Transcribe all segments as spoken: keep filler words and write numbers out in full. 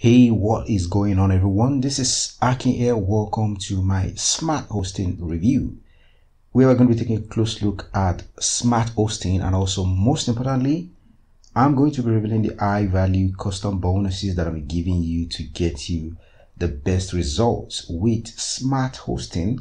Hey, what is going on, everyone? This is Akin here. Welcome to my Smart Hosting review, where we're going to be taking a close look at Smart Hosting, and also most importantly, I'm going to be revealing the high value custom bonuses that I'm giving you to get you the best results with Smart Hosting,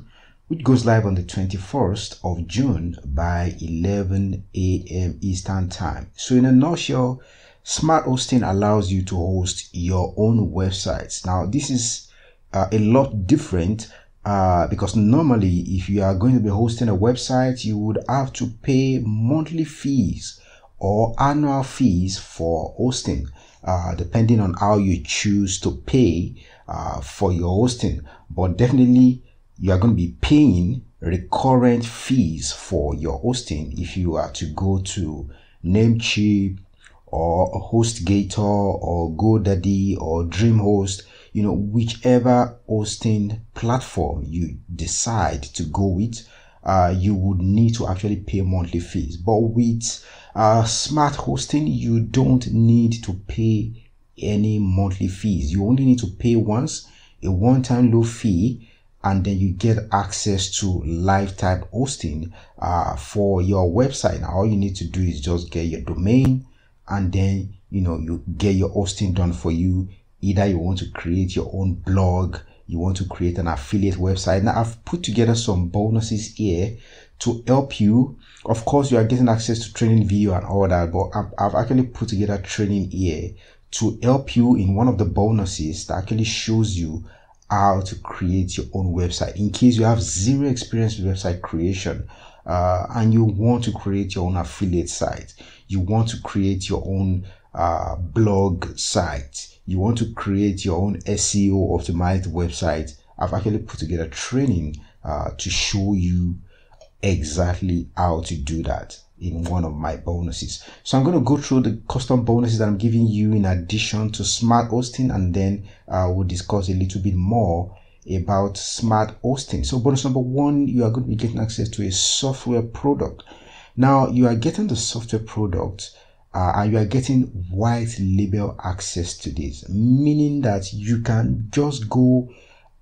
which goes live on the twenty-first of June by eleven A M Eastern Time. So in a nutshell, Smart Hosting allows you to host your own websites. Now, this is uh, a lot different uh, because normally if you are going to be hosting a website, you would have to pay monthly fees or annual fees for hosting, uh, depending on how you choose to pay uh, for your hosting. But definitely you are going to be paying recurrent fees for your hosting if you are to go to Namecheap, or HostGator, or GoDaddy, or DreamHost, you know, whichever hosting platform you decide to go with, uh, you would need to actually pay monthly fees. But with uh, Smart Hosting, you don't need to pay any monthly fees. You only need to pay once, a one-time low fee, and then you get access to lifetime hosting uh, for your website. Now, all you need to do is just get your domain, and then you know you get your hosting done for you. Either you want to create your own blog, you want to create an affiliate website. Now, I've put together some bonuses here to help you. Of course, you are getting access to training video and all that, but I've actually put together training here to help you in one of the bonuses that actually shows you how to create your own website in case you have zero experience with website creation. Uh, and you want to create your own affiliate site, you want to create your own uh, blog site, you want to create your own S E O optimized website. I've actually put together training uh, to show you exactly how to do that in one of my bonuses. So I'm going to go through the custom bonuses that I'm giving you in addition to Smart Hosting, and then uh, we'll discuss a little bit more about Smart Hosting. So bonus number one, you are going to be getting access to a software product. Now, you are getting the software product uh, and you are getting white label access to this, meaning that you can just go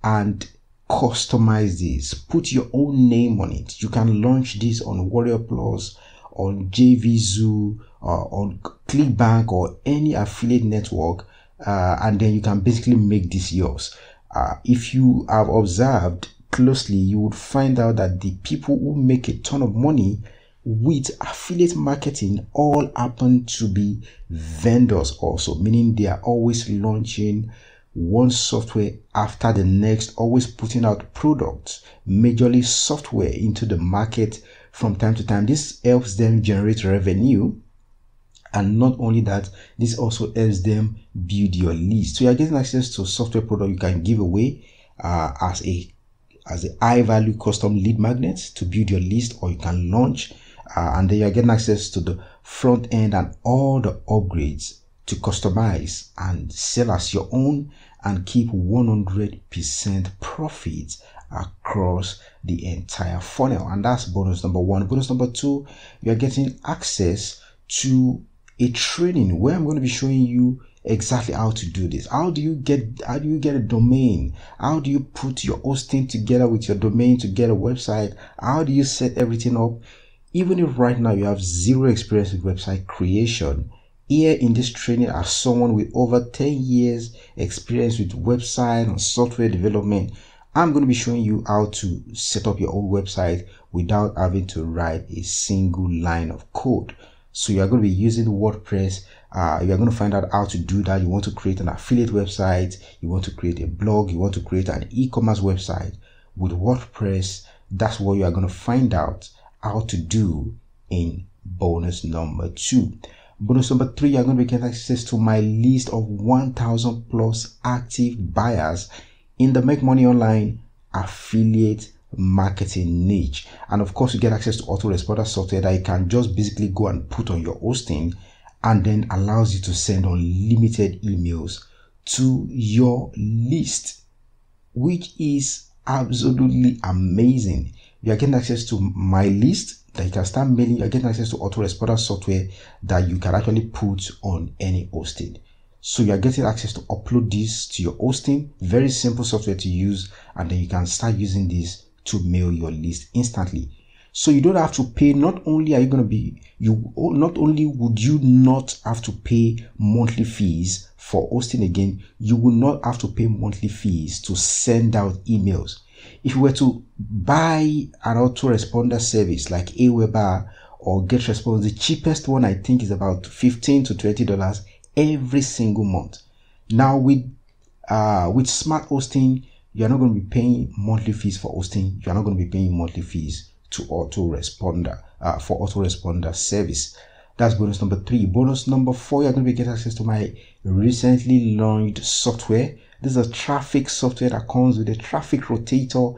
and customize this, put your own name on it. You can launch this on Warrior Plus, on J V Zoo, uh, on ClickBank, or any affiliate network, uh, and then you can basically make this yours. Uh, if you have observed closely, you would find out that the people who make a ton of money with affiliate marketing all happen to be vendors also, meaning they are always launching one software after the next, always putting out products, majorly software, into the market from time to time. This helps them generate revenue. And not only that, this also helps them build your list. So you are getting access to software product you can give away uh, as a as a high value custom lead magnet to build your list, or you can launch. Uh, and then you are getting access to the front end and all the upgrades to customize and sell as your own and keep one hundred percent profit across the entire funnel. And that's bonus number one. Bonus number two, you are getting access to a training where I'm going to be showing you exactly how to do this. How do you get how do you get a domain? How do you put your hosting together with your domain to get a website? How do you set everything up? Even if right now you have zero experience with website creation, here in this training, as someone with over ten years experience with website and software development, I'm going to be showing you how to set up your own website without having to write a single line of code. So you are going to be using WordPress. Uh, you are going to find out how to do that. You want to create an affiliate website. You want to create a blog. You want to create an e-commerce website with WordPress. That's what you are going to find out how to do in bonus number two. Bonus number three, you are going to be getting access to my list of one thousand plus active buyers in the Make Money Online affiliate marketing niche. And of course, you get access to autoresponder software that you can just basically go and put on your hosting, and then allows you to send unlimited emails to your list, which is absolutely amazing. You are getting access to my list that you can start mailing. You are getting access to autoresponder software that you can actually put on any hosting. So you are getting access to upload this to your hosting. Very simple software to use, and then you can start using this to mail your list instantly. So you don't have to pay. Not only are you going to be, you not only would you not have to pay monthly fees for hosting again, you will not have to pay monthly fees to send out emails. If you were to buy an autoresponder service like Aweber or GetResponse, the cheapest one I think is about fifteen to twenty dollars every single month. Now with uh, with smart hosting, you're not going to be paying monthly fees for hosting. You're not going to be paying monthly fees to autoresponder uh, for autoresponder service. That's bonus number three. Bonus number four, you're going to be getting access to my recently launched software. This is a traffic software that comes with a traffic rotator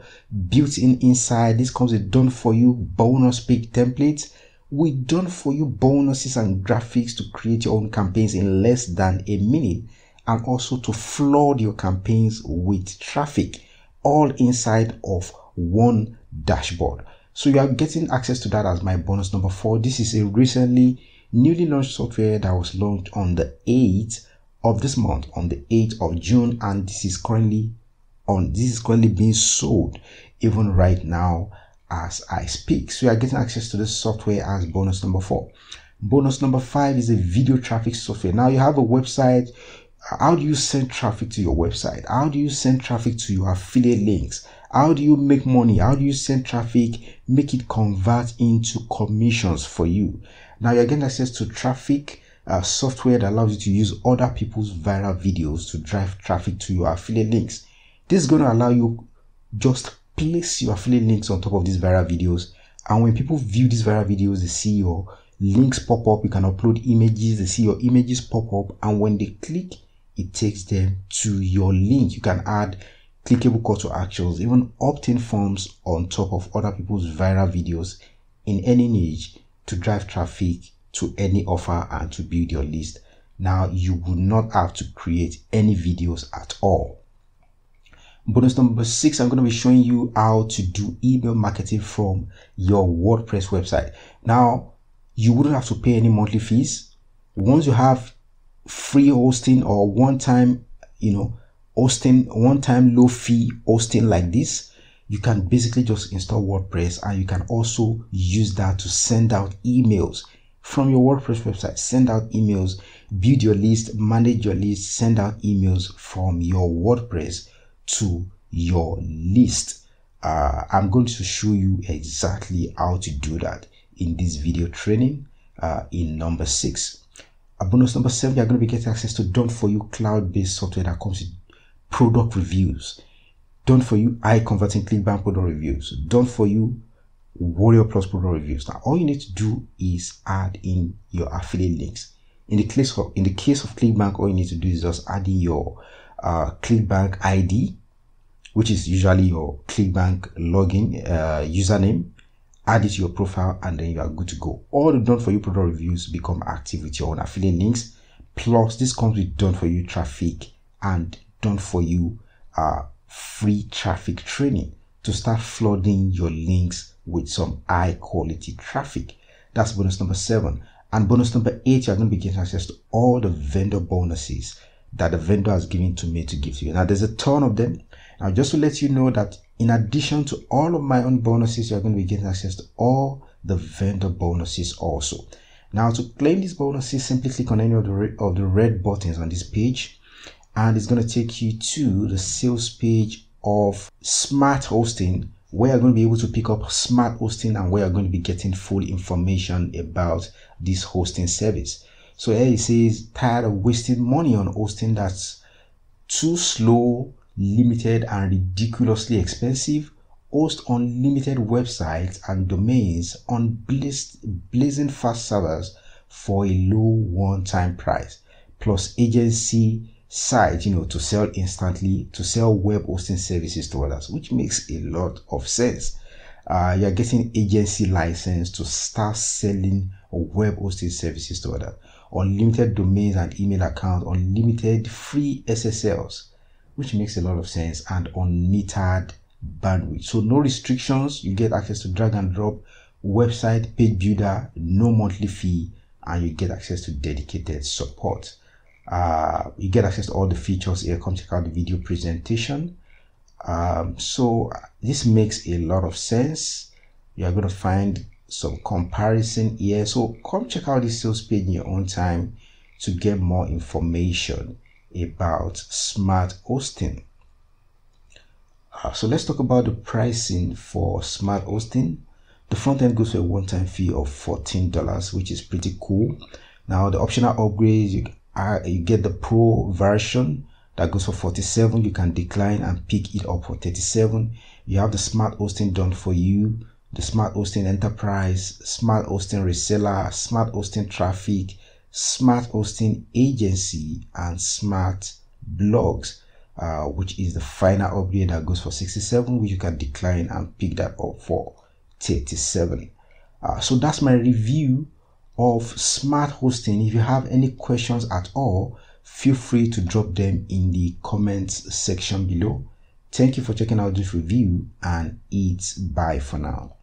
built in inside. This comes with done for you bonus page templates with done for you bonuses and graphics to create your own campaigns in less than a minute, and also to flood your campaigns with traffic, all inside of one dashboard. So you are getting access to that as my bonus number four. This is a recently newly launched software that was launched on the eighth of this month, on the eighth of June, and this is currently on this is currently being sold even right now as I speak. So you are getting access to this software as bonus number four. Bonus number five is a video traffic software. Now you have a website. How do you send traffic to your website? How do you send traffic to your affiliate links? How do you make money? How do you send traffic, make it convert into commissions for you? Now you're getting access to traffic uh, software that allows you to use other people's viral videos to drive traffic to your affiliate links. This is going to allow you just place your affiliate links on top of these viral videos, and when people view these viral videos, they see your links pop up. You can upload images, they see your images pop up, and when they click, it takes them to your link. You can add clickable call to actions, even opt-in forms on top of other people's viral videos in any niche to drive traffic to any offer and to build your list. Now you will not have to create any videos at all. Bonus number six, I'm going to be showing you how to do email marketing from your WordPress website. Now you wouldn't have to pay any monthly fees. Once you have free hosting or one-time, you know, hosting, one-time low-fee hosting like this, you can basically just install WordPress, and you can also use that to send out emails from your WordPress website. Send out emails, build your list, manage your list, send out emails from your WordPress to your list. Uh, I'm going to show you exactly how to do that in this video training uh, in number six. A bonus number seven, you're going to be getting access to done for you cloud-based software that comes with product reviews, done for you high converting ClickBank product reviews, done for you Warrior Plus product reviews. Now all you need to do is add in your affiliate links. In the case of in the case of ClickBank, all you need to do is just add in your uh, ClickBank I D, which is usually your ClickBank login uh, username. Add it to your profile, and then you are good to go. All the done for you product reviews become active with your own affiliate links. Plus, this comes with done for you traffic and done for you uh, free traffic training to start flooding your links with some high quality traffic. That's bonus number seven. And bonus number eight, you're going to be getting access to all the vendor bonuses that the vendor has given to me to give to you. Now, there's a ton of them. Now, just to let you know that in addition to all of my own bonuses, you're going to be getting access to all the vendor bonuses also. Now, to claim these bonuses, simply click on any of the red, of the red buttons on this page, and it's going to take you to the sales page of Smart Hosting, where you're going to be able to pick up Smart Hosting and where you're going to be getting full information about this hosting service. So here it says, tired of wasting money on hosting that's too slow, limited and ridiculously expensive? Host unlimited websites and domains on blazing fast servers for a low one-time price, plus agency sites, you know, to sell instantly, to sell web hosting services to others, which makes a lot of sense. Uh, you're getting agency license to start selling web hosting services to others, unlimited domains and email accounts, unlimited free S S Ls, which makes a lot of sense, and unmetered bandwidth. So no restrictions, you get access to drag and drop, website, page builder, no monthly fee, and you get access to dedicated support. Uh, you get access to all the features here. Come check out the video presentation. Um, so this makes a lot of sense. You are going to find some comparison here. So come check out this sales page in your own time to get more information about smart hosting. Uh, so let's talk about the pricing for smart hosting. The front end goes for a one-time fee of fourteen dollars, which is pretty cool. Now the optional upgrades, you, uh, you get the pro version that goes for forty-seven dollars. You can decline and pick it up for thirty-seven dollars. You have the smart hosting done for you, the smart hosting enterprise, smart hosting reseller, smart hosting traffic, smart hosting agency, and smart blogs, uh, which is the final upgrade that goes for sixty-seven dollars, which you can decline and pick that up for thirty-seven dollars. Uh, so that's my review of smart hosting. If you have any questions at all, feel free to drop them in the comments section below. Thank you for checking out this review, and it's bye for now.